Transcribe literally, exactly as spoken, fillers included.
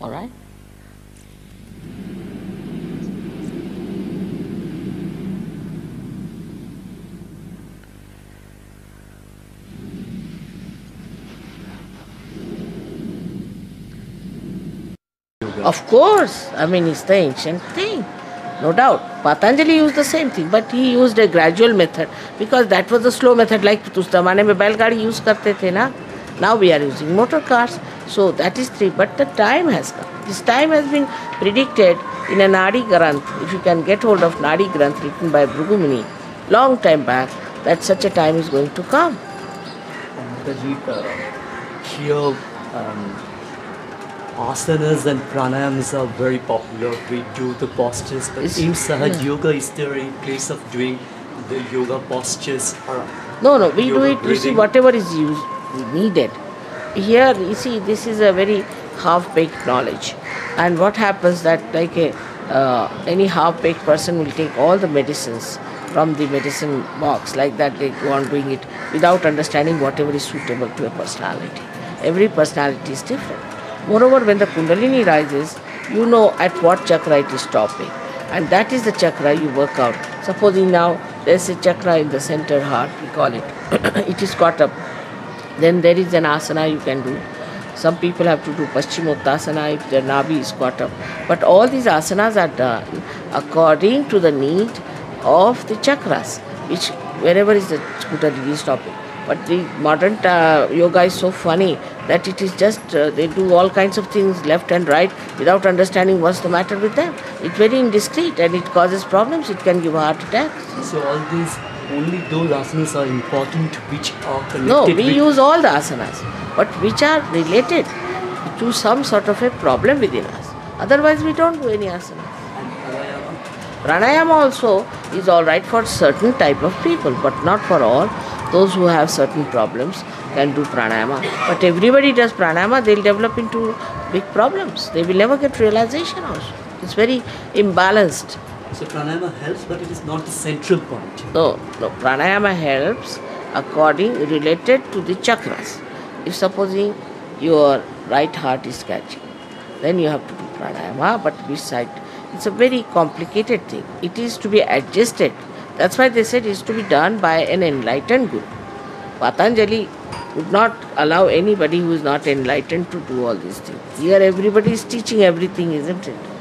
All right? Of course, I mean, it's the ancient thing, no doubt. Patanjali used the same thing, but he used a gradual method because that was the slow method, like us zamane mein bailgadi use karte the na. Now we are using motor cars, so that is three. But the time has come. This time has been predicted in a Nadi Granth. If you can get hold of Nadi Granth written by Brugumini, long time back, that such a time is going to come. Here, um, asanas and pranayamas are very popular. We do the postures, but it's, in Sahaja yeah. yoga, is there a place of doing the yoga postures? Or no, no, we do it, breathing? You see, whatever is used, needed. Here, you see, this is a very half-baked knowledge. And what happens that like a, uh, any half-baked person will take all the medicines from the medicine box, like that they go on doing it without understanding whatever is suitable to a personality. Every personality is different. Moreover, when the Kundalini rises, you know at what chakra it is stopping. And that is the chakra you work out. Supposing now there is a chakra in the center heart, we call it, it is caught up. Then there is an asana you can do. Some people have to do Paschimottasana if their Nabi is caught up. But all these asanas are done according to the need of the chakras, which wherever is the Kundalini stopping. But the modern uh, yoga is so funny that it is just, uh, they do all kinds of things left and right without understanding what's the matter with them. It's very indiscreet and it causes problems. It can give heart attacks. So all these, only those asanas are important which are connected. No, we with use all the asanas, but which are related to some sort of a problem within us. Otherwise, we don't do any asanas. Pranayama also is alright for certain type of people, but not for all. Those who have certain problems can do pranayama. But everybody does pranayama, they'll develop into big problems. They will never get realization also. It's very imbalanced. So pranayama helps, but it is not the central point. No, no. Pranayama helps according, related to the chakras. If supposing your right heart is catching, then you have to do pranayama, but which side? It's a very complicated thing. It is to be adjusted. That's why they said it is to be done by an enlightened guru. Patanjali would not allow anybody who is not enlightened to do all these things. Here everybody is teaching everything, isn't it?